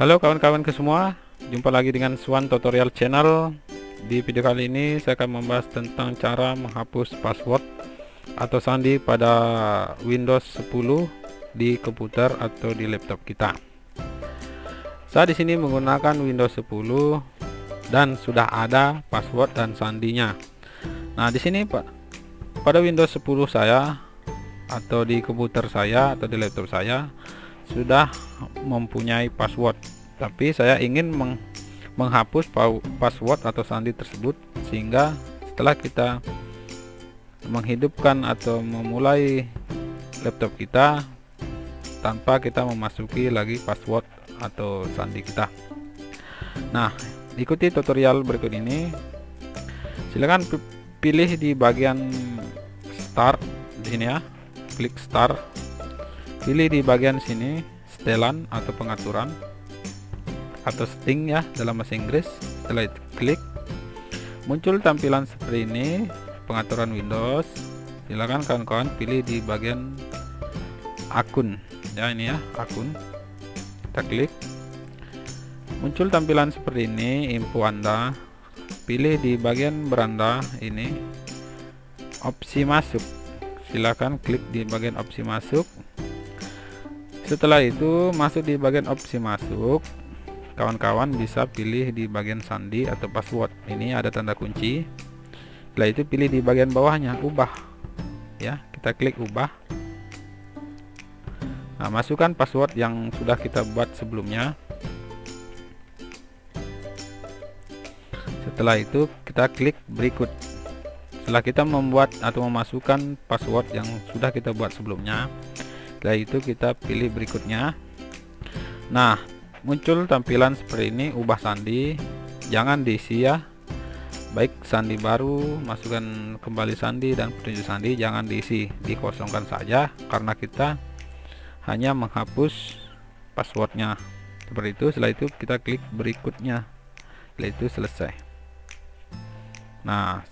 Halo kawan-kawan kesemua, jumpa lagi dengan Suan Tutorial Channel. Di video kali ini saya akan membahas tentang cara menghapus password atau sandi pada Windows 10 di komputer atau di laptop kita. Saya di sini menggunakan Windows 10 dan sudah ada password dan sandinya. Nah, di sini pada Windows 10 saya atau di komputer saya atau di laptop saya sudah mempunyai password, tapi saya ingin menghapus password atau sandi tersebut, sehingga setelah kita menghidupkan atau memulai laptop kita tanpa kita memasuki lagi password atau sandi kita. Nah, ikuti tutorial berikut ini. Silakan pilih di bagian start di sini ya, klik start. Pilih di bagian sini setelan atau pengaturan atau setting ya dalam bahasa Inggris. Setelah itu klik, muncul tampilan seperti ini, pengaturan Windows. Silakan kawan-kawan pilih di bagian akun ya, ini ya akun. Kita klik, muncul tampilan seperti ini, info Anda. Pilih di bagian beranda ini opsi masuk. Silakan klik di bagian opsi masuk. Setelah itu masuk di bagian opsi masuk, kawan-kawan bisa pilih di bagian sandi atau password. Ini ada tanda kunci. Setelah itu pilih di bagian bawahnya ubah ya, kita klik ubah. Nah, masukkan password yang sudah kita buat sebelumnya. Setelah itu kita klik berikut. Setelah kita membuat atau memasukkan password yang sudah kita buat sebelumnya, setelah itu kita pilih berikutnya. Nah, muncul tampilan seperti ini, ubah sandi, jangan diisi ya, baik sandi baru, masukkan kembali sandi dan petunjuk sandi, jangan diisi, dikosongkan saja karena kita hanya menghapus passwordnya seperti itu. Setelah itu kita klik berikutnya, setelah itu selesai. Nah,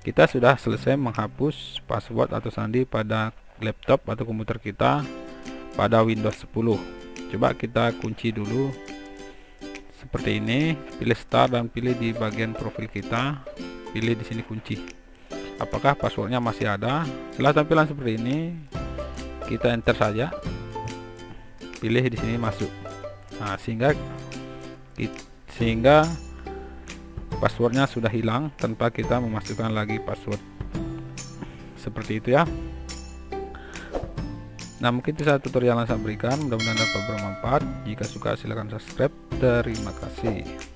kita sudah selesai menghapus password atau sandi pada laptop atau komputer kita pada Windows 10. Coba kita kunci dulu seperti ini, pilih start dan pilih di bagian profil kita, pilih di sini kunci apakah passwordnya masih ada. Setelah tampilan seperti ini, kita enter saja, pilih di sini masuk. Nah, sehingga passwordnya sudah hilang tanpa kita memasukkan lagi password seperti itu ya. Nah, mungkin itu saja tutorial yang saya berikan, mudah-mudahan dapat bermanfaat. Jika suka silahkan subscribe. Terima kasih.